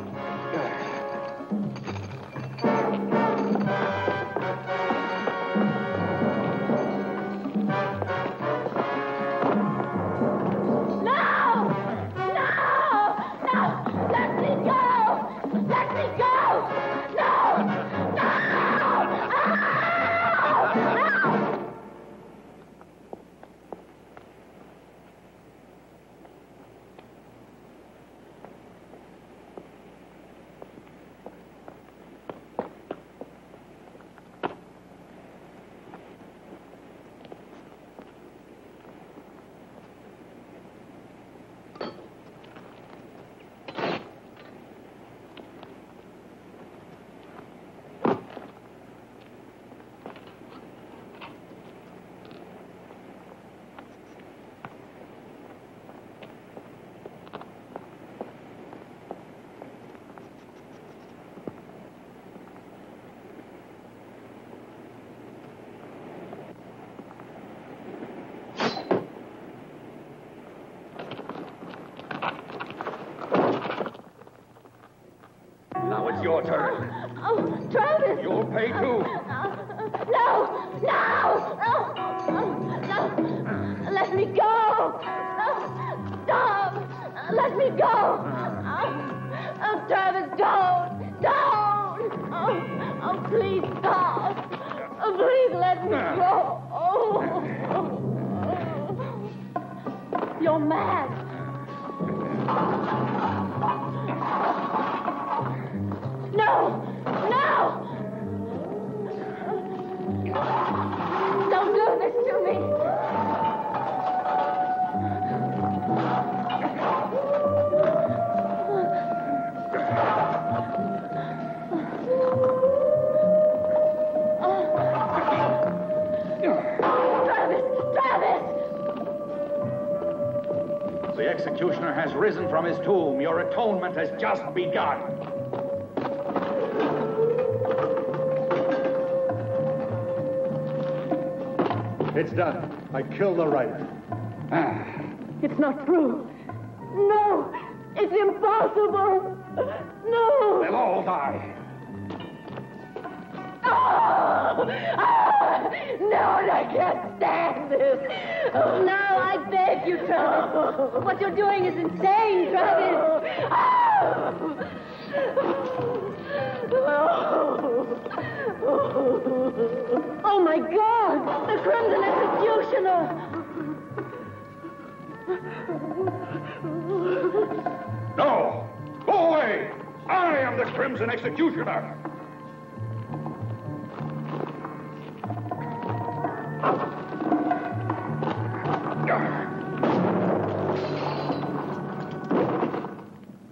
Your turn. Oh, oh, Travis! You'll pay too. No! No! No! No! Let me go! Stop! Let me go! Oh, Travis, don't! Don't! Oh, oh, please stop! Oh, please let me go! Oh. You're mad! No! No! Don't do this to me! Travis! Travis! The executioner has risen from his tomb. Your atonement has just begun. It's done. I killed the writer. Ah. It's not true. No! It's impossible! No! They'll all die. Oh! Oh! No, I can't stand this! Oh, now I beg you, Travis. What you're doing is insane, Travis! Oh! Oh! Oh! Oh my God! The Crimson Executioner! No! Go away! I am the Crimson Executioner!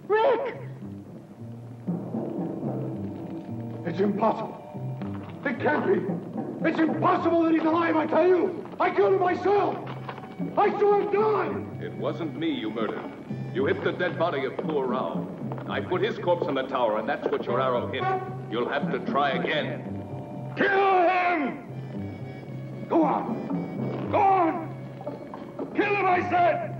Rick! It's impossible. It can't be. It's impossible that he's alive, I tell you! I killed him myself! I saw him die! It wasn't me you murdered. You hit the dead body of poor Rao. I put his corpse in the tower, and that's what your arrow hit. You'll have to try again. Kill him! Go on! Go on! Kill him, I said!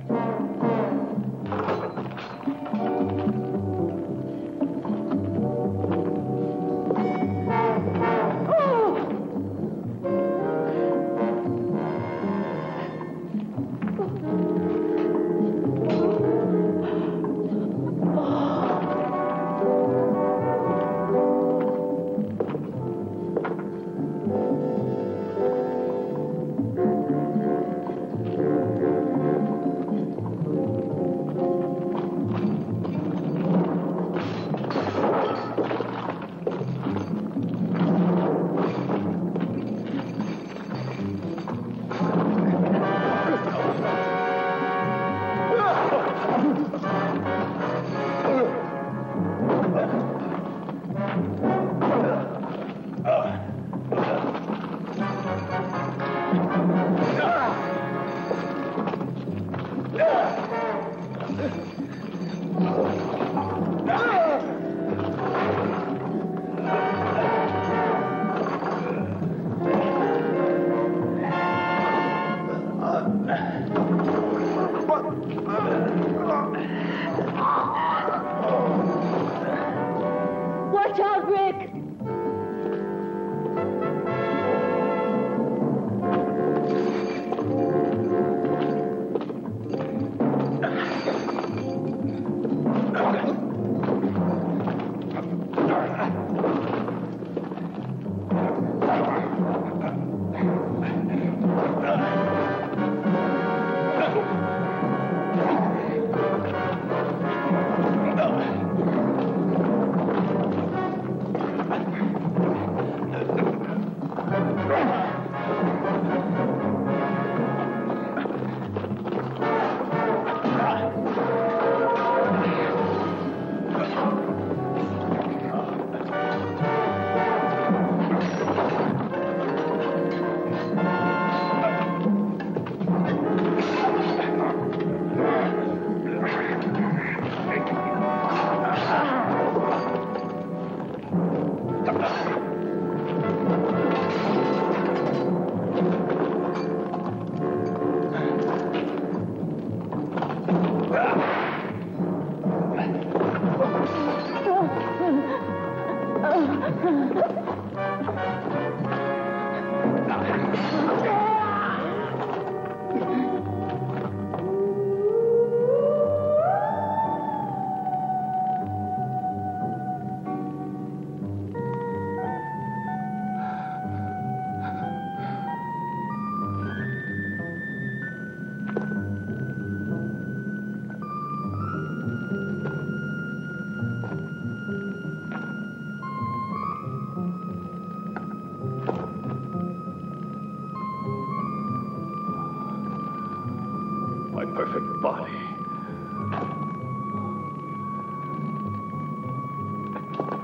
Perfect body.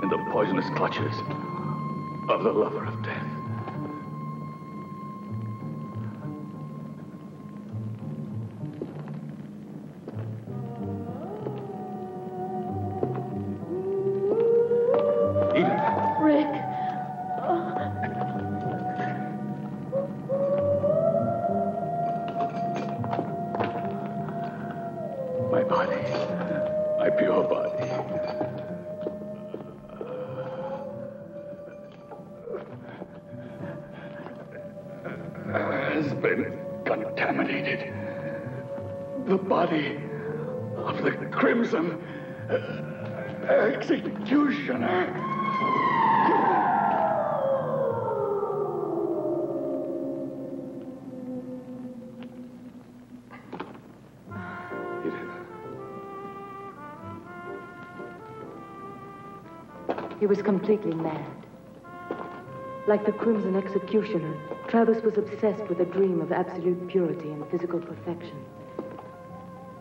In the poisonous clutches of the lover of death. The body of the Crimson Executioner. He was completely mad. Like the Crimson Executioner, Travis was obsessed with a dream of absolute purity and physical perfection.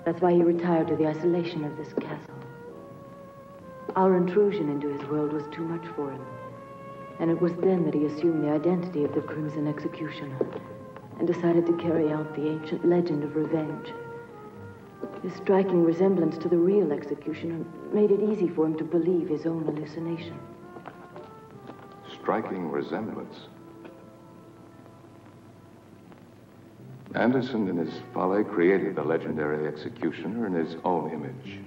That's why he retired to the isolation of this castle. Our intrusion into his world was too much for him. And it was then that he assumed the identity of the Crimson Executioner and decided to carry out the ancient legend of revenge. His striking resemblance to the real executioner made it easy for him to believe his own hallucination. Striking resemblance. Anderson, in his folly, created the legendary executioner in his own image.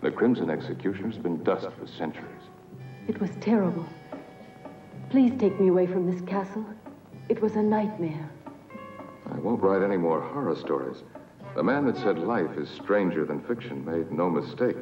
The Crimson Executioner's been dust for centuries. It was terrible. Please take me away from this castle. It was a nightmare. I won't write any more horror stories. The man that said life is stranger than fiction made no mistake.